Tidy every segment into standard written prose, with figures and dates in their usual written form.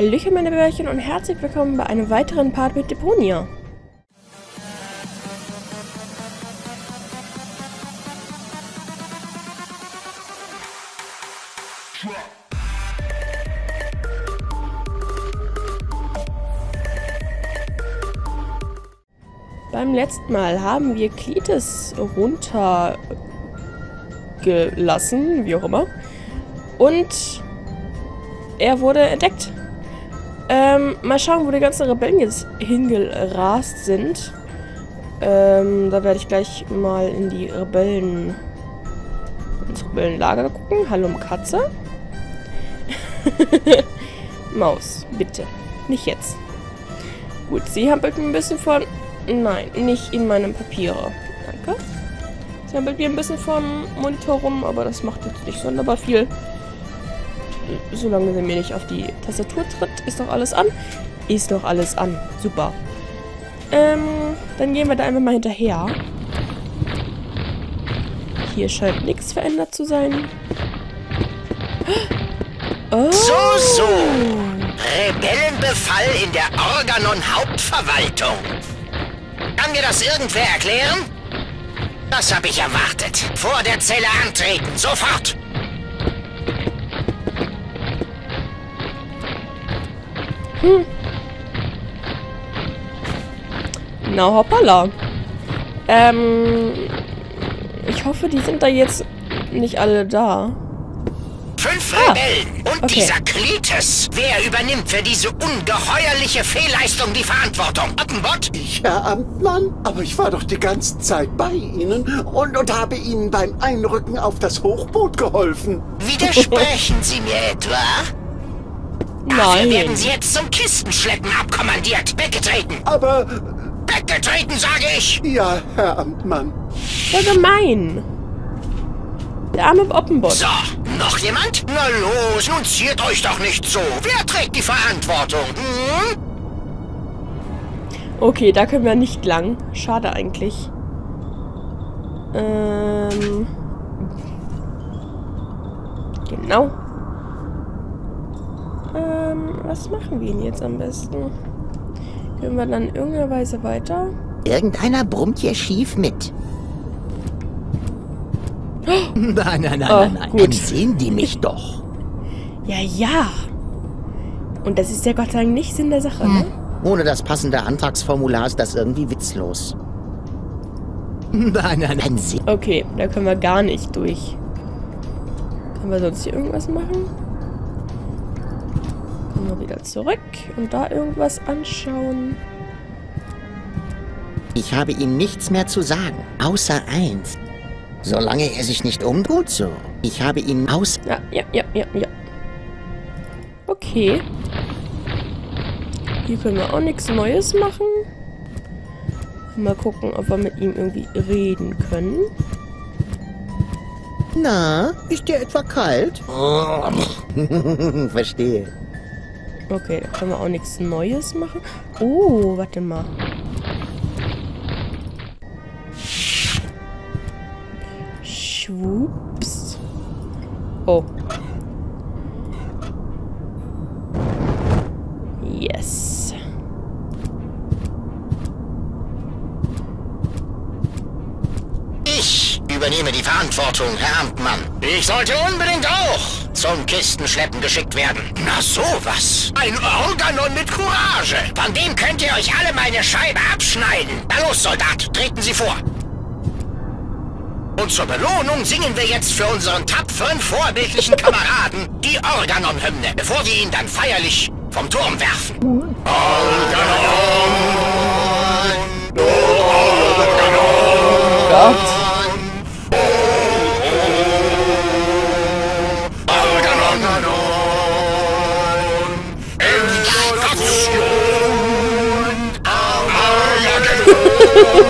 Hallöchen meine Bärchen und herzlich willkommen bei einem weiteren Part mit Deponia. Beim letzten Mal haben wir Cletus runtergelassen, wie auch immer, und er wurde entdeckt. Mal schauen, wo die ganzen Rebellen jetzt hingerast sind. Da werde ich gleich mal in die Rebellenlager gucken. Hallo Katze. Maus, bitte. Nicht jetzt. Gut, sie hampelt mir ein bisschen von... Nein, nicht in meinem Papiere. Danke. Sie hampelt mir ein bisschen vom Monitor rum, aber das macht jetzt nicht sonderbar viel. Solange sie mir nicht auf die Tastatur tritt, ist doch alles an. Ist doch alles an. Super. Dann gehen wir da einfach mal hinterher. Hier scheint nichts verändert zu sein. Oh. So. Rebellenbefall in der Organon-Hauptverwaltung. Kann mir das irgendwer erklären? Das habe ich erwartet. Vor der Zelle antreten. Sofort. Hm. Na hoppala. Ich hoffe, die sind da jetzt nicht alle da. 5 Rebellen und okay. Dieser Cletus. Wer übernimmt für diese ungeheuerliche Fehlleistung die Verantwortung? Oppenbot? Ich, Herr Amtmann? Aber ich war doch die ganze Zeit bei Ihnen und habe Ihnen beim Einrücken auf das Hochboot geholfen. Widersprechen Sie mir etwa? Dafür nein. Werden Sie jetzt zum Kistenschleppen abkommandiert. Weggetreten. Aber... Weggetreten, sage ich. Ja, Herr Amtmann. So gemein. Der arme Oppenbot. So, noch jemand? Na los, nun ziert euch doch nicht so. Wer trägt die Verantwortung? Hm? Okay, da können wir nicht lang. Schade eigentlich. Genau. Was machen wir denn jetzt am besten? Gehen wir dann in irgendeiner Weise weiter? Irgendeiner brummt hier schief mit. Oh. Nein. Gut. Dann sehen die mich doch. Ja. Und das ist ja Gott sei Dank nicht Sinn der Sache, ne? Ohne das passende Antragsformular ist das irgendwie witzlos. Nein. Okay, da können wir gar nicht durch. Können wir sonst hier irgendwas machen? Wieder zurück und da irgendwas anschauen. Ich habe ihm nichts mehr zu sagen, außer eins. Solange er sich nicht umtut, so. Ich habe ihn aus... Ja. Okay. Hier können wir auch nichts Neues machen. Mal gucken, ob wir mit ihm irgendwie reden können. Na, ist dir etwa kalt? Verstehe. Okay, da können wir auch nichts Neues machen. Oh, warte mal. Schwups. Oh. Yes. Ich übernehme die Verantwortung, Herr Amtmann. Ich sollte unbedingt auch zum Kistenschleppen geschickt werden. Na sowas. Ein Organon mit Courage. Von dem könnt ihr euch alle meine Scheibe abschneiden. Na los, Soldat, treten Sie vor. Und zur Belohnung singen wir jetzt für unseren tapferen, vorbildlichen Kameraden die Organon-Hymne, bevor wir ihn dann feierlich vom Turm werfen. Organon! Du Organon! Gott.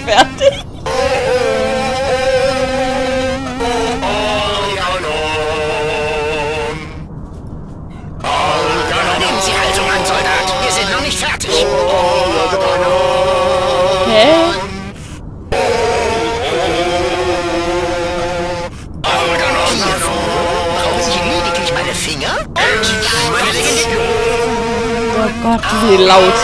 fertig. Nehmen Sie Haltung an, Soldat. Wir sind noch nicht fertig. Hä? Oh Gott, wie laut.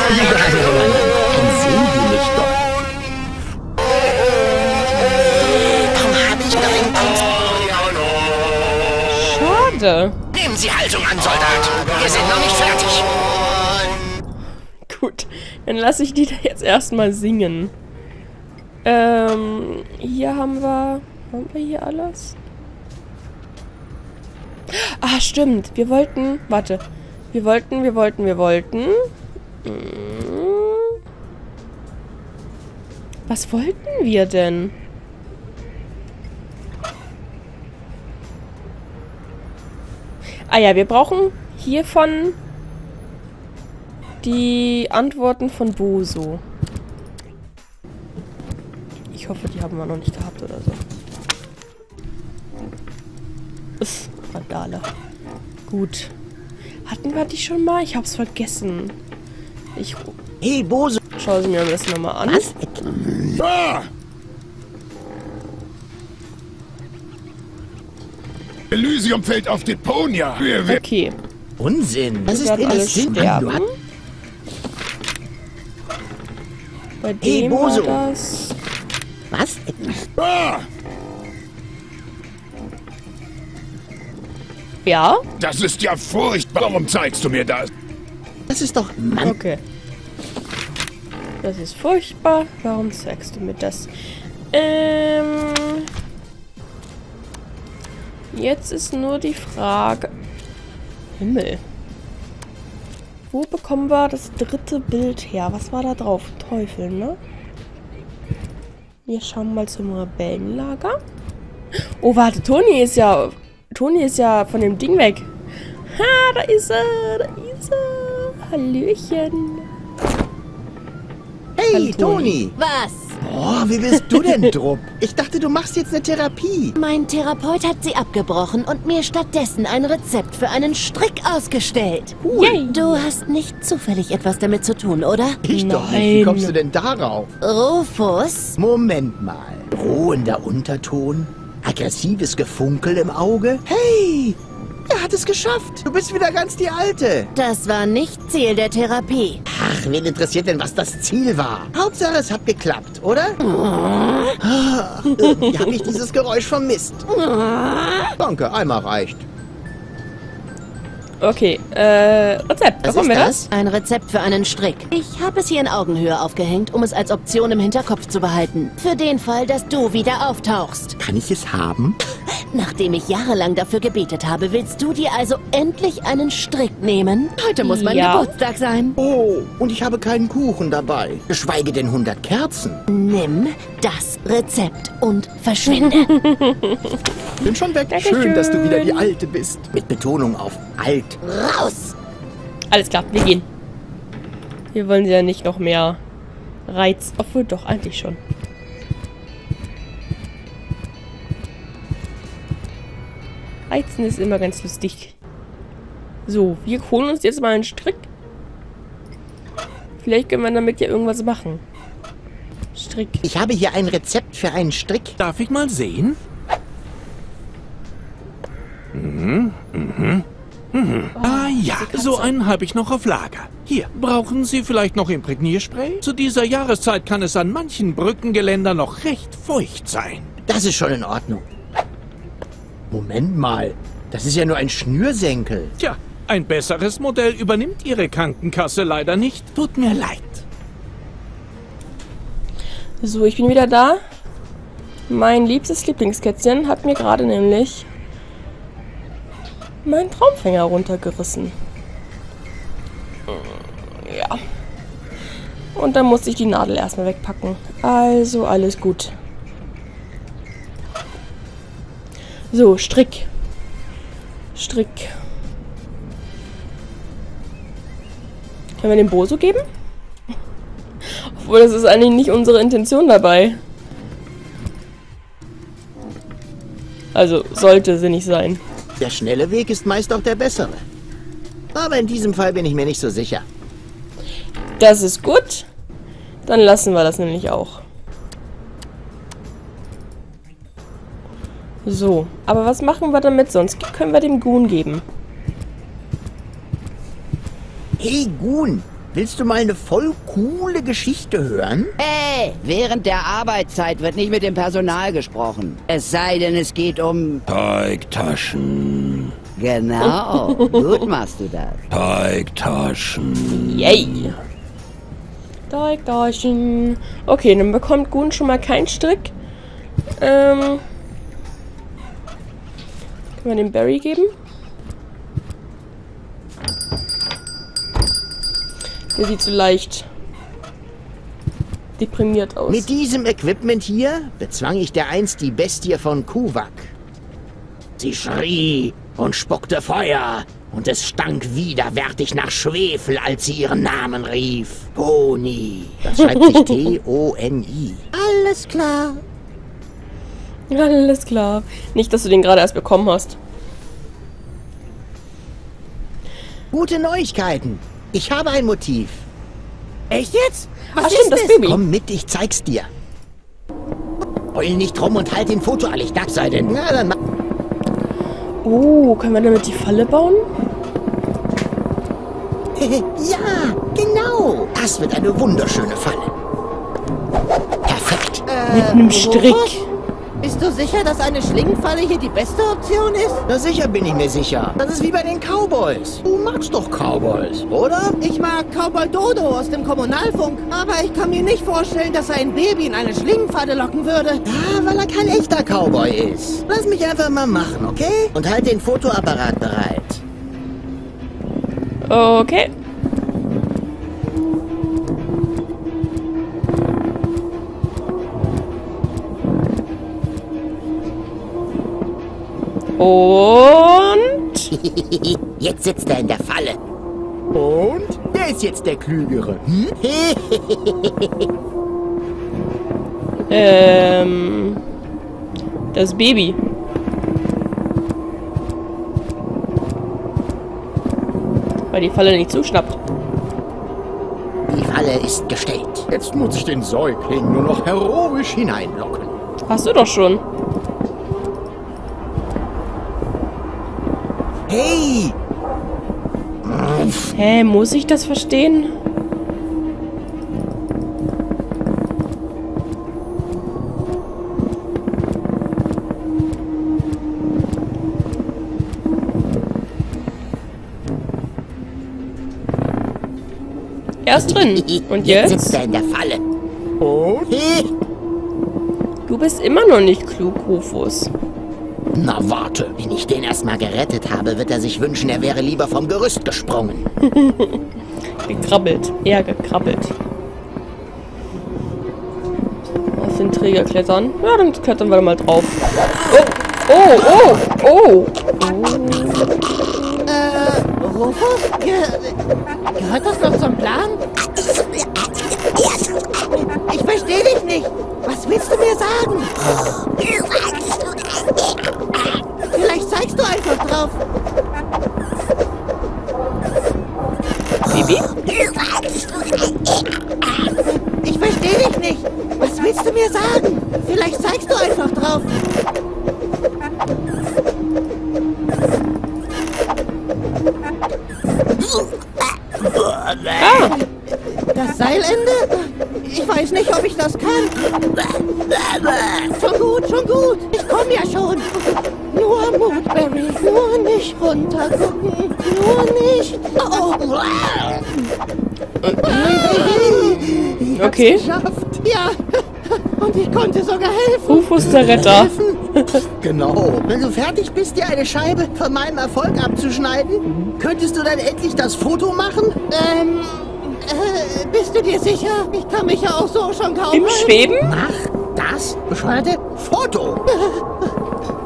Schade. Nehmen Sie Haltung an, Soldat. Wir sind noch nicht fertig. Gut, dann lasse ich die da jetzt erstmal singen. Hier haben wir... Haben wir hier alles? Ah, stimmt. Wir wollten... Warte. Wir wollten. Was wollten wir denn? Ah ja, wir brauchen hiervon die Antworten von Bozo. Ich hoffe, die haben wir noch nicht gehabt oder so. Randale. Gut. Hatten wir die schon mal? Ich hab's vergessen. Hey, Bozo! Schau sie mir am besten nochmal an. Was? Ah! Elysium fällt auf Deponia! Okay. Unsinn! Das ist alles sterben. Bei dem hey, Bozo! Das... Was? Ah! Ja? Das ist ja furchtbar. Warum zeigst du mir das? Das ist doch... Mann. Okay. Das ist furchtbar. Warum zeigst du mir das? Jetzt ist nur die Frage... Himmel. Wo bekommen wir das dritte Bild her? Was war da drauf? Teufel, ne? Wir schauen mal zum Rebellenlager. Oh, warte. Toni ist ja von dem Ding weg. Ha, da ist er, Hallöchen. Hey, hallo, Toni. Was? Oh, wie bist du denn, Trupp? Ich dachte, du machst jetzt eine Therapie. Mein Therapeut hat sie abgebrochen und mir stattdessen ein Rezept für einen Strick ausgestellt. Cool. Yay. Du hast nicht zufällig etwas damit zu tun, oder? Ich doch nicht. Wie kommst du denn darauf? Rufus? Moment mal. Drohender Unterton? Aggressives Gefunkel im Auge? Hey! Er hat es geschafft! Du bist wieder ganz die Alte! Das war nicht Ziel der Therapie. Ach, wen interessiert denn, was das Ziel war? Hauptsache, es hat geklappt, oder? Irgendwie habe ich dieses Geräusch vermisst. Danke, einmal reicht. Okay, Rezept. Was ist das? Ein Rezept für einen Strick. Ich habe es hier in Augenhöhe aufgehängt, um es als Option im Hinterkopf zu behalten. Für den Fall, dass du wieder auftauchst. Kann ich es haben? Nachdem ich jahrelang dafür gebetet habe, willst du dir also endlich einen Strick nehmen? Heute muss mein Geburtstag sein. Oh, und ich habe keinen Kuchen dabei. Geschweige denn 100 Kerzen. Nimm das Rezept und verschwinde. Bin schon weg. Dankeschön. Schön, dass du wieder die Alte bist. Mit Betonung auf alt. Raus! Alles klar, wir gehen. Wir wollen sie ja nicht noch mehr reizen. Obwohl, doch, eigentlich schon. Reizen ist immer ganz lustig. So, wir holen uns jetzt mal einen Strick. Vielleicht können wir damit ja irgendwas machen. Strick. Ich habe hier ein Rezept für einen Strick. Darf ich mal sehen? Ah ja, so einen habe ich noch auf Lager. Hier, brauchen Sie vielleicht noch Imprägnierspray? Zu dieser Jahreszeit kann es an manchen Brückengeländern noch recht feucht sein. Das ist schon in Ordnung. Moment mal, das ist ja nur ein Schnürsenkel. Tja, ein besseres Modell übernimmt Ihre Krankenkasse leider nicht. Tut mir leid. So, ich bin wieder da. Mein liebstes Lieblingskätzchen hat mir gerade nämlich... meinen Traumfänger runtergerissen. Ja. Und dann musste ich die Nadel erstmal wegpacken. Also alles gut. So, Strick. Strick. Können wir den Bozo geben? Obwohl, das ist eigentlich nicht unsere Intention dabei. Also, sollte sie nicht sein. Der schnelle Weg ist meist auch der bessere. Aber in diesem Fall bin ich mir nicht so sicher. Das ist gut. Dann lassen wir das nämlich auch. So, aber was machen wir damit sonst? Können wir dem Goon geben? Hey Goon, willst du mal eine voll coole Geschichte hören? Hey, während der Arbeitszeit wird nicht mit dem Personal gesprochen. Es sei denn, es geht um... Teigtaschen. Genau, gut machst du das. Teigtaschen. Yay. Yeah. Teigtaschen. Okay, dann bekommt Goon schon mal keinen Strick. Können wir den Barry geben? Der sieht so leicht deprimiert aus. Mit diesem Equipment hier bezwang ich dereinst die Bestie von Kuwak. Sie schrie und spuckte Feuer und es stank widerwärtig nach Schwefel, als sie ihren Namen rief. Toni. Das schreibt sich T-O-N-I. Alles klar. Alles klar. Nicht, dass du den gerade erst bekommen hast. Gute Neuigkeiten. Ich habe ein Motiv. Echt jetzt? Was ist das, Baby? Komm mit, ich zeig's dir. Heul nicht rum und halt den Foto alle, ich darf sein. Na, dann mach. Oh, können wir damit die Falle bauen? Ja, genau. Das wird eine wunderschöne Falle. Perfekt. Mit einem Strick. Bist du sicher, dass eine Schlingenfalle hier die beste Option ist? Na sicher bin ich mir sicher. Das ist wie bei den Cowboys. Du magst doch Cowboys, oder? Ich mag Cowboy Dodo aus dem Kommunalfunk. Aber ich kann mir nicht vorstellen, dass er ein Baby in eine Schlingenfalle locken würde. Ja, weil er kein echter Cowboy ist. Lass mich einfach mal machen, okay? Und halt den Fotoapparat bereit. Okay. Und? Jetzt sitzt er in der Falle. Und? Der ist jetzt der Klügere. Hm? Das Baby. Weil die Falle nicht zuschnappt. Die Falle ist gestellt. Jetzt muss ich den Säugling nur noch heroisch hineinlocken. Hast du doch schon. Hey! Hä, muss ich das verstehen? Er ist drin. Und jetzt? Jetzt sitzt er in der Falle. Oh. Du bist immer noch nicht klug, Rufus. Na warte, wenn ich den erstmal gerettet habe, wird er sich wünschen, er wäre lieber vom Gerüst gesprungen. Gekrabbelt, eher gekrabbelt. Auf den Träger klettern. Ja, dann klettern wir mal drauf. Oh, oh, oh, oh. Rufus? Gehört das noch zum Plan? Ich verstehe dich nicht. Was willst du mir sagen? Vielleicht zeigst du einfach drauf. Bibi? Ich verstehe dich nicht. Was willst du mir sagen? Vielleicht zeigst du einfach drauf. Ah. Das Seilende? Ich weiß nicht, ob ich das kann. Schon gut, schon gut. Ich komme ja schon. Nur Mut, Barry. Nur nicht runtergucken. Nur nicht. Oh. Ich hab's geschafft. Ja. Und ich konnte sogar helfen. Rufus der Retter. Genau. Wenn du fertig bist, dir eine Scheibe von meinem Erfolg abzuschneiden, könntest du dann endlich das Foto machen? Bist du dir sicher? Ich kann mich ja auch so schon kaum... Im Schweben? Ach, das bescheuerte Foto.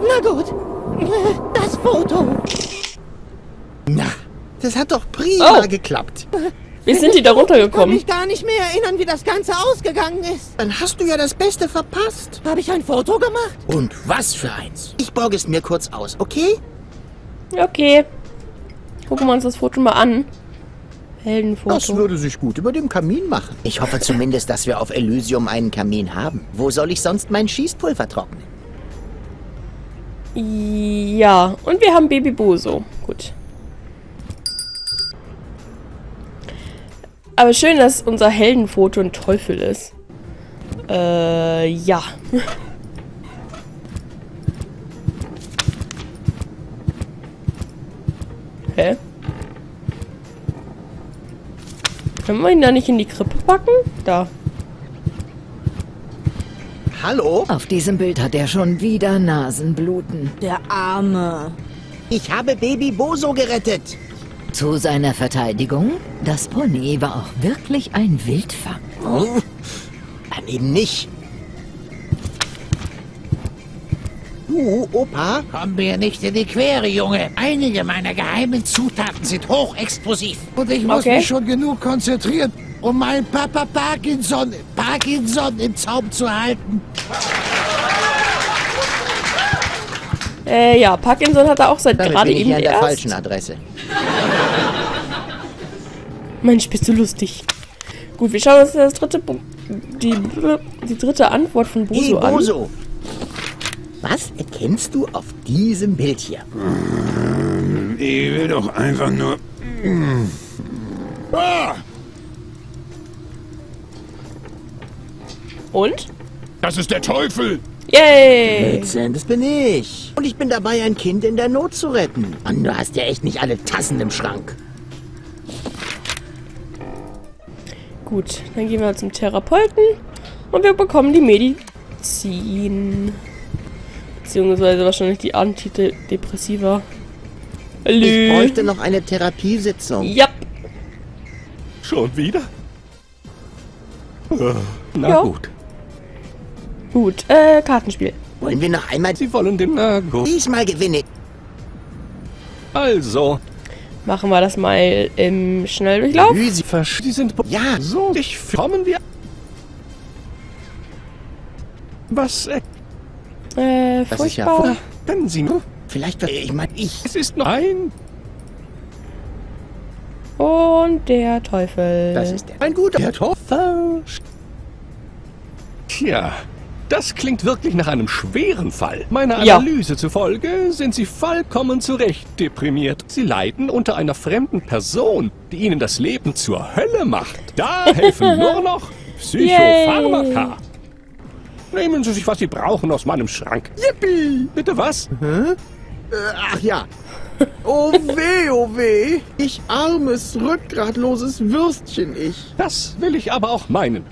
Na gut, das Foto. Na, das hat doch prima geklappt. Wie sind die da runtergekommen? Ich kann mich gar nicht mehr erinnern, wie das Ganze ausgegangen ist. Dann hast du ja das Beste verpasst. Habe ich ein Foto gemacht? Und was für eins? Ich borge es mir kurz aus, okay? Okay. Gucken wir uns das Foto mal an. Heldenfoto. Das würde sich gut über dem Kamin machen. Ich hoffe zumindest, dass wir auf Elysium einen Kamin haben. Wo soll ich sonst mein Schießpulver trocknen? Ja, und wir haben Baby Bozo. Gut. Aber schön, dass unser Heldenfoto ein Teufel ist. Ja. Hä? Können wir ihn da nicht in die Krippe packen? Da. Hallo? Auf diesem Bild hat er schon wieder Nasenbluten. Der Arme. Ich habe Baby Bozo gerettet. Zu seiner Verteidigung, das Pony war auch wirklich ein Wildfang. Oh, dann eben nicht. Du, Opa? Komm mir nicht in die Quere, Junge. Einige meiner geheimen Zutaten sind hochexplosiv. Und ich muss mich schon genug konzentrieren, um meinen Papa Parkinson im Zaum zu halten. Ja, Parkinson hat er auch seit gerade eben erst. Damit bin ich an der falschen Adresse. Mensch, bist du lustig. Gut, wir schauen uns das dritte die dritte Antwort von Bozo an. Bozo. Was erkennst du auf diesem Bild hier? Ich will doch einfach nur... Ah! Und? Das ist der Teufel! Yay! Das bin ich. Und ich bin dabei, ein Kind in der Not zu retten. Mann, du hast ja echt nicht alle Tassen im Schrank. Gut, dann gehen wir zum Therapeuten und wir bekommen die Medizin. Beziehungsweise wahrscheinlich die Antidepressiva. Ich bräuchte noch eine Therapiesitzung. Ja. Schon wieder? Na ja. Gut. Gut, Kartenspiel. Wollen wir noch einmal... Sie wollen den Nago. Diesmal gewinne ich. Also. Machen wir das mal im Schnelldurchlauf. Sie sind... Ja, so. Ich... Kommen wir... Was... Das furchtbar. Ist ja furchtbar. Können Sie nur... Vielleicht... Ich meine, Es ist noch ein... Und der Teufel. Das ist der... Ein guter... Der Teufel... Tja... Das klingt wirklich nach einem schweren Fall. Meiner Analyse zufolge sind Sie vollkommen zu Recht deprimiert. Sie leiden unter einer fremden Person, die Ihnen das Leben zur Hölle macht. Da helfen nur noch Psychopharmaka. Nehmen Sie sich, was Sie brauchen, aus meinem Schrank. Yippie! Bitte was? Ach ja. Oh weh, oh weh. Ich armes, rückgratloses Würstchen, ich. Das will ich aber auch meinen.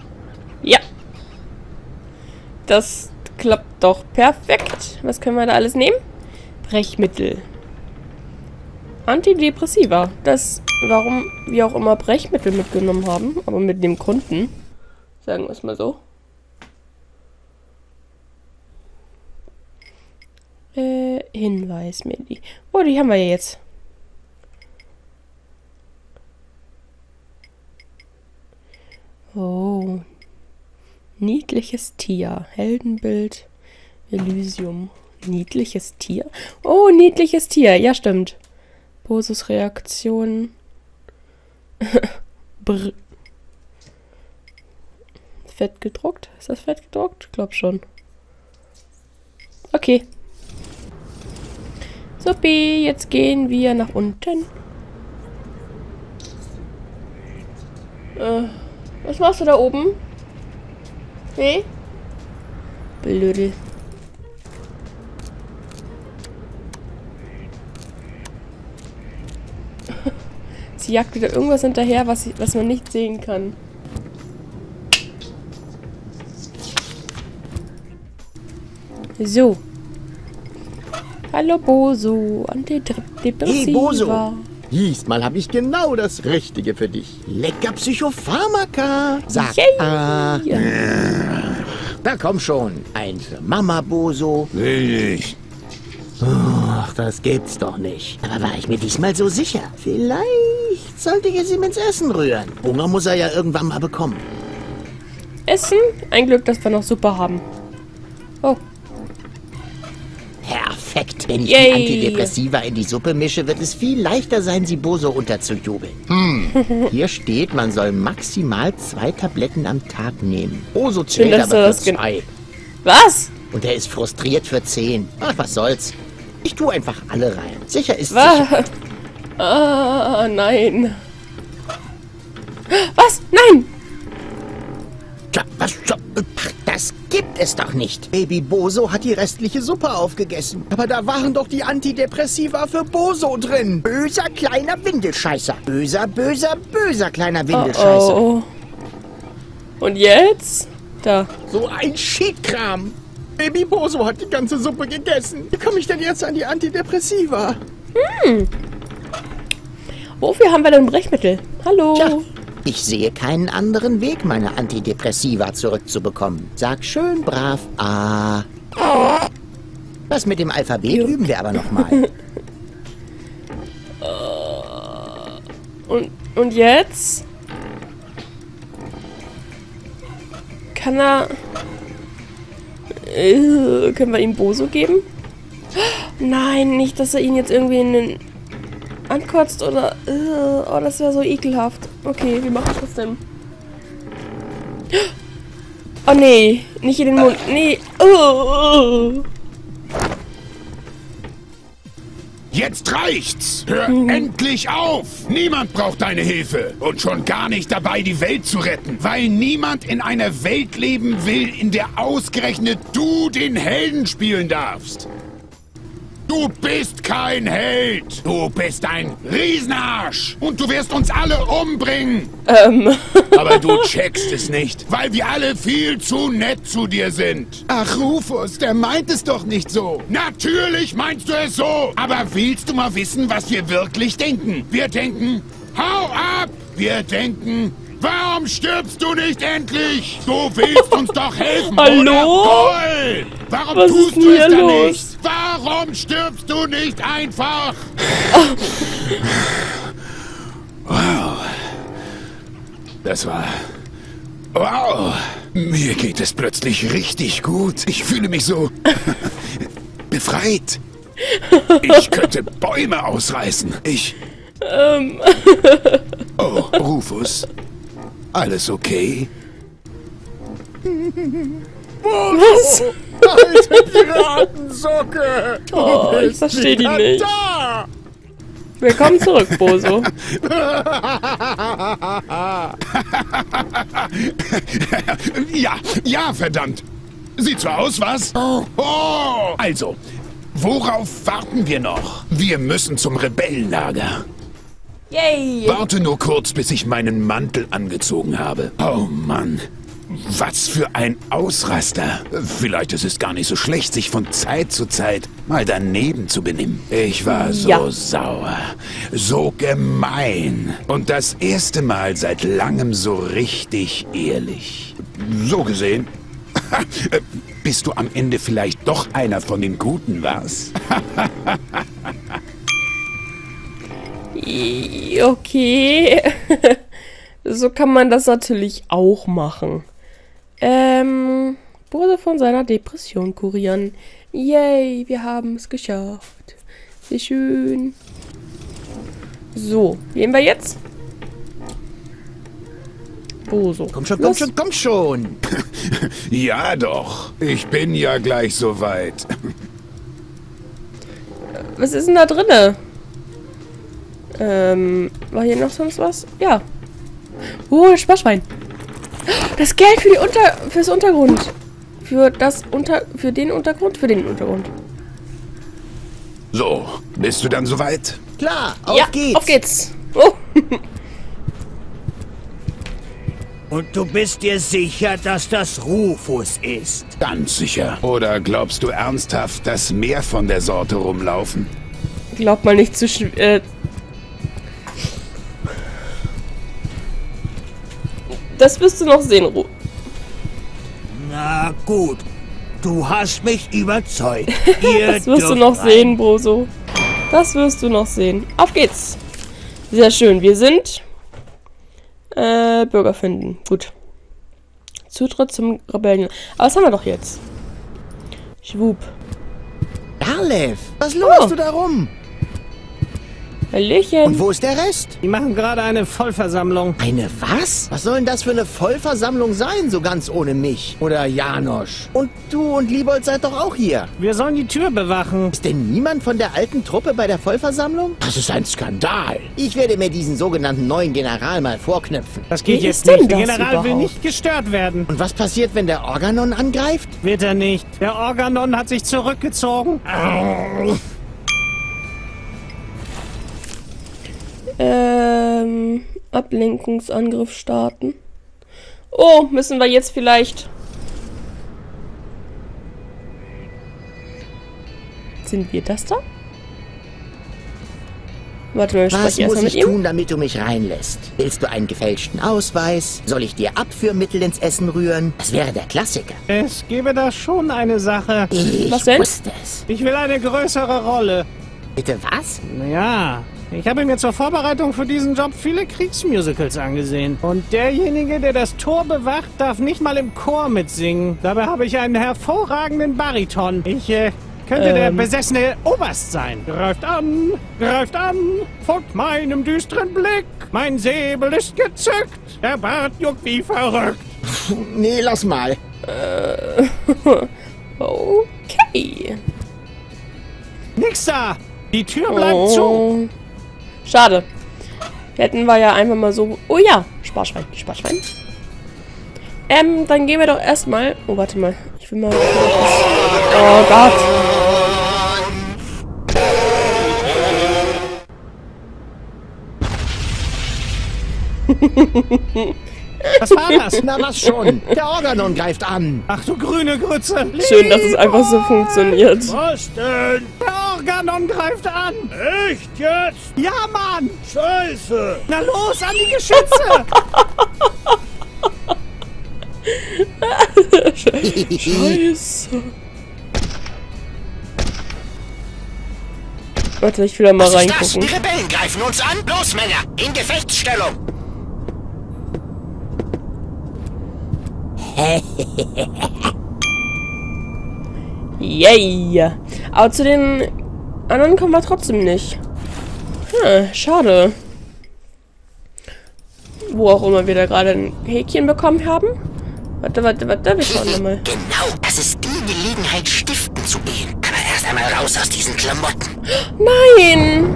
Ja. Das klappt doch perfekt. Was können wir da alles nehmen? Brechmittel. Antidepressiva. Das, warum wir auch immer Brechmittel mitgenommen haben, aber mit dem Kunden. Sagen wir es mal so. Hinweismittel. Oh, die haben wir ja jetzt. Oh. Niedliches Tier. Heldenbild. Elysium. Niedliches Tier? Oh, niedliches Tier. Ja, stimmt. Bozos Reaktion. Brr. Fett gedruckt? Ist das fett gedruckt? Glaub schon. Okay. Suppi, jetzt gehen wir nach unten. Was machst du da oben? Hey? Blödel. Sie jagt wieder irgendwas hinterher, was man nicht sehen kann. So. Hallo Bozo. Antidepressiva. Hey Bozo. Diesmal habe ich genau das Richtige für dich. Lecker Psychopharmaka. Sag Da komm schon. Ein für Mama Bozo. Will ich. Ach, das gibt's doch nicht. Aber war ich mir diesmal so sicher? Vielleicht Sollte ich es ihm ins Essen rühren? Hunger muss er ja irgendwann mal bekommen. Essen? Ein Glück, dass wir noch Suppe haben. Oh. Perfekt. Wenn ich die Antidepressiva in die Suppe mische, wird es viel leichter sein, sie Bozo unterzujubeln. Hier steht, man soll maximal 2 Tabletten am Tag nehmen. Bozo zählt aber für 2. Was? Und er ist frustriert für 10. Ach, was soll's. Ich tue einfach alle rein. Sicher ist sicher. Ah, nein. Was? Nein! Was? Das gibt es doch nicht. Baby Bozo hat die restliche Suppe aufgegessen. Aber da waren doch die Antidepressiva für Bozo drin. Böser kleiner Windelscheißer. Böser, böser, böser kleiner Windelscheißer. Oh, oh. Und jetzt? Da. So ein Schickkram. Baby Bozo hat die ganze Suppe gegessen. Wie komme ich denn jetzt an die Antidepressiva? Hm. Wofür haben wir denn Brechmittel? Hallo? Tja, ich sehe keinen anderen Weg, meine Antidepressiva zurückzubekommen. Sag schön brav A. Ah. Was mit dem Alphabet üben wir aber nochmal. Und jetzt? Kann er... können wir ihm Bozo geben? Nein, nicht, dass er ihn jetzt irgendwie in den... ankotzt oder... oh, das wäre so ekelhaft. Okay, wie mache ich das denn? Oh, nee. Nicht in den Mund. Nee. Oh. Jetzt reicht's! Hör endlich auf! Niemand braucht deine Hilfe! Und schon gar nicht dabei, die Welt zu retten! Weil niemand in einer Welt leben will, in der ausgerechnet du den Helden spielen darfst! Du bist kein Held! Du bist ein Riesenarsch! Und du wirst uns alle umbringen! Aber du checkst es nicht, weil wir alle viel zu nett zu dir sind. Ach, Rufus, der meint es doch nicht so. Natürlich meinst du es so! Aber willst du mal wissen, was wir wirklich denken? Wir denken, hau ab! Wir denken, warum stirbst du nicht endlich? Du willst uns doch helfen, hallo? Oder? Warum was tust du es dann nicht? Warum stirbst du nicht einfach? Wow. Das war... Wow. Mir geht es plötzlich richtig gut. Ich fühle mich so... befreit. Ich könnte Bäume ausreißen. Ich... Oh, Rufus. Alles okay? Was? Alte Piratensocke! Oh, ich verstehe die nicht. Da. Willkommen zurück, Bozo. Ja, ja, verdammt. Sieht zwar aus, was? Oh. Also, worauf warten wir noch? Wir müssen zum Rebellenlager. Yay. Warte nur kurz, bis ich meinen Mantel angezogen habe. Oh, Mann. Was für ein Ausraster. Vielleicht ist es gar nicht so schlecht, sich von Zeit zu Zeit mal daneben zu benehmen. Ich war so sauer, so gemein und das erste Mal seit langem so richtig ehrlich. So gesehen, bist du am Ende vielleicht doch einer von den Guten, was? Okay, so kann man das natürlich auch machen. Bozo von seiner Depression kurieren. Yay, wir haben es geschafft. Sehr schön. So, gehen wir jetzt? Bozo. Komm schon, komm schon, komm schon. Ja doch, ich bin ja gleich soweit. Was ist denn da drinne? War hier noch sonst was? Ja. Oh, Sparschwein. Das Geld für die fürs Untergrund. Für den Untergrund. So, bist du dann soweit? Klar, auf geht's. Auf geht's. Oh. Und du bist dir sicher, dass das Rufus ist? Ganz sicher. Oder glaubst du ernsthaft, dass mehr von der Sorte rumlaufen? Glaub mal nicht zu das wirst du noch sehen, Ru. Na gut, du hast mich überzeugt. Das wirst du noch sehen, Bozo. Das wirst du noch sehen. Auf geht's. Sehr schön. Wir sind Bürger finden. Gut. Zutritt zum Rebellen. Aber was haben wir doch jetzt? Schwupp. Darlev, was läufst du da rum? Hallöchen. Und wo ist der Rest? Die machen gerade eine Vollversammlung. Eine was? Was soll denn das für eine Vollversammlung sein, so ganz ohne mich? Oder Janosch? Und du und Libold seid doch auch hier. Wir sollen die Tür bewachen. Ist denn niemand von der alten Truppe bei der Vollversammlung? Das ist ein Skandal. Ich werde mir diesen sogenannten neuen General mal vorknöpfen. Das geht jetzt nicht. Der General will nicht gestört werden. Und was passiert, wenn der Organon angreift? Wird er nicht. Der Organon hat sich zurückgezogen. Ablenkungsangriff starten. Oh, müssen wir jetzt vielleicht... Sind wir das da? Warte mal, ich spreche erst mal mit ihm. Was muss ich tun, damit du mich reinlässt? Willst du einen gefälschten Ausweis? Soll ich dir Abführmittel ins Essen rühren? Das wäre der Klassiker. Es gäbe da schon eine Sache. Was denn? Ich will eine größere Rolle. Bitte was? Naja... Ich habe mir zur Vorbereitung für diesen Job viele Kriegsmusicals angesehen. Und derjenige, der das Tor bewacht, darf nicht mal im Chor mitsingen. Dabei habe ich einen hervorragenden Bariton. Ich könnte der besessene Oberst sein. Greift an, folgt meinem düsteren Blick. Mein Säbel ist gezückt, der Bart juckt wie verrückt. Nee, lass mal. Okay. Nix da, die Tür bleibt zu. Schade. Hätten wir ja einfach mal so... Oh ja, Sparschwein, Sparschwein. Dann gehen wir doch erstmal... Oh, warte mal. Ich will mal... Oh Gott. Was war das? Na, was schon? Der Organon greift an. Ach du grüne Grütze. Schön, dass es einfach so funktioniert. Was denn? Organon greift an! Echt jetzt? Ja, Mann! Scheiße! Na los, an die Geschütze! Scheiße! Warte, ich will da mal reingucken. Was ist das? Die Rebellen greifen uns an! Los, Männer! In Gefechtsstellung! Yay! Yeah. Aber zu den anderen kommen wir trotzdem nicht. Hm, schade. Wo auch immer wir da gerade ein Häkchen bekommen haben. Warte, warte, warte, wir schauen nochmal. Genau, das ist die Gelegenheit, stiften zu gehen. Aber erst einmal raus aus diesen Klamotten. Nein!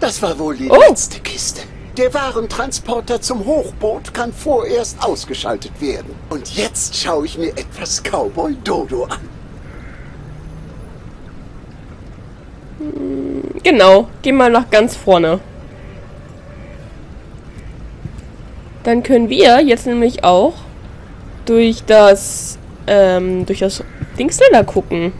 Das war wohl die letzte Kiste. Der Warentransporter zum Hochboot kann vorerst ausgeschaltet werden. Und jetzt schaue ich mir etwas Cowboy Dodo an. Genau, geh mal nach ganz vorne. Dann können wir jetzt nämlich auch durch das Dingsländer gucken.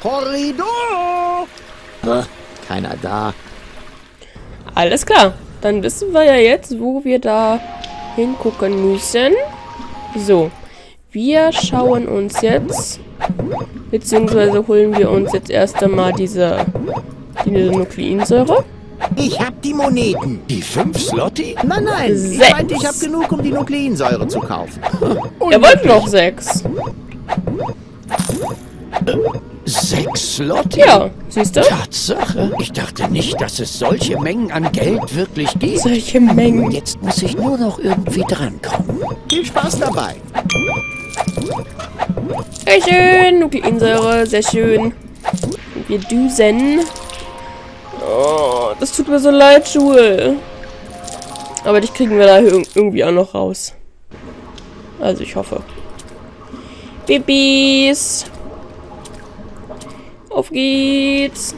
Korridor! Keiner da. Alles klar. Dann wissen wir ja jetzt, wo wir da hingucken müssen. So. Wir schauen uns jetzt... Beziehungsweise holen wir uns jetzt erst einmal diese Nukleinsäure. Ich hab die Moneten. Die 5 Slotti? Nein, nein. 6. Ich meinte, ich hab genug, um die Nukleinsäure zu kaufen. Er wollte noch 6. 6 Slotti? Ja, siehst du? Tatsache. Ich dachte nicht, dass es solche Mengen an Geld wirklich gibt. Solche Mengen. Jetzt muss ich nur noch irgendwie drankommen. Viel Spaß dabei. Sehr schön. Nukleinsäure, sehr schön. Wir düsen. Oh, das tut mir so leid, Schul. Aber dich kriegen wir da irgendwie auch noch raus. Also ich hoffe. Babys. Auf geht's.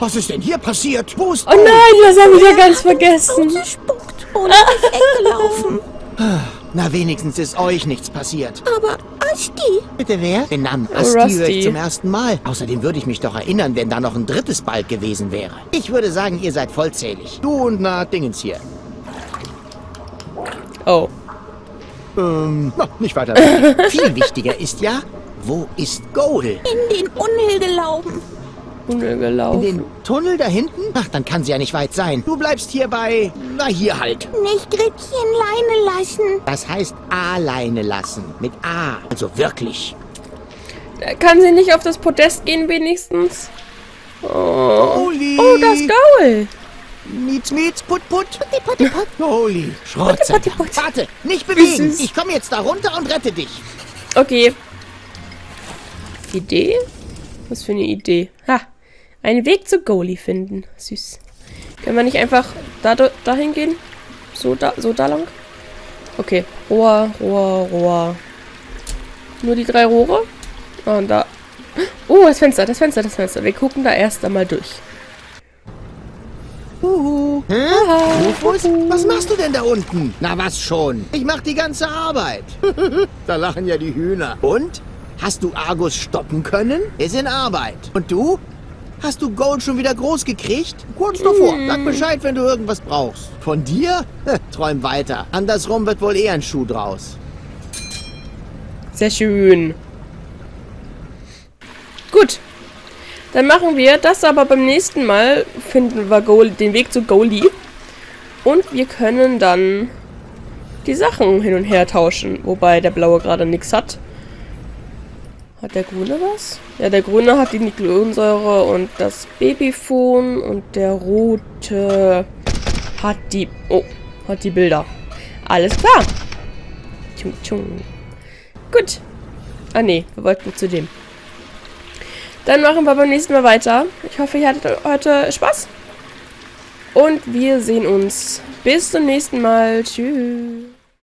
Was ist denn hier passiert? Wo ist... Oh nein, das haben wir ja ganz vergessen. Gespuckt und weggelaufen. Na, wenigstens ist euch nichts passiert. Aber Asti... Bitte wer? Den Namen Asti höre ich zum ersten Mal. Außerdem würde ich mich doch erinnern, wenn da noch ein drittes Ball gewesen wäre. Ich würde sagen, ihr seid vollzählig. Du und na Dingens hier. Oh. Nicht weiter. Viel wichtiger ist ja, wo ist Goli? In den Unhill gelaufen. In den Tunnel da hinten? Ach, dann kann sie ja nicht weit sein. Du bleibst hier bei... Na, hier halt. Nicht Gretchen Leine lassen. Das heißt A-Leine lassen. Mit A. Also wirklich. Kann sie nicht auf das Podest gehen wenigstens? Oh, Goli. Oh, das Goli. Mietz, Put. Putti, Goli. Schrott. Warte, nicht bewegen. Ich komme jetzt da runter und rette dich. Okay. Idee? Was für eine Idee. Ha. Einen Weg zu Goli finden. Süß. Können wir nicht einfach dahin gehen? So da lang? Okay. Rohr. Nur die 3 Rohre? Und da. Oh, das Fenster. Wir gucken da erst einmal durch. Rufus, was machst du denn da unten? Na, was schon? Ich mach die ganze Arbeit. Da lachen ja die Hühner. Und? Hast du Argus stoppen können? Ist in Arbeit. Und du? Hast du Goli schon wieder groß gekriegt? Kurz davor. Sag Bescheid, wenn du irgendwas brauchst. Von dir? Träum weiter. Andersrum wird wohl eher ein Schuh draus. Sehr schön. Gut. Dann machen wir das, aber beim nächsten Mal finden wir Goli, den Weg zu Goli. Und wir können dann die Sachen hin und her tauschen. Wobei der Blaue gerade nichts hat. Hat der Grüne was? Ja, der Grüne hat die Nukleinsäure und das Babyfon und der Rote hat die... Oh, hat die Bilder. Alles klar. Gut. Ah ne, wir wollten zu dem. Dann machen wir beim nächsten Mal weiter. Ich hoffe, ihr hattet heute Spaß. Und wir sehen uns. Bis zum nächsten Mal. Tschüss.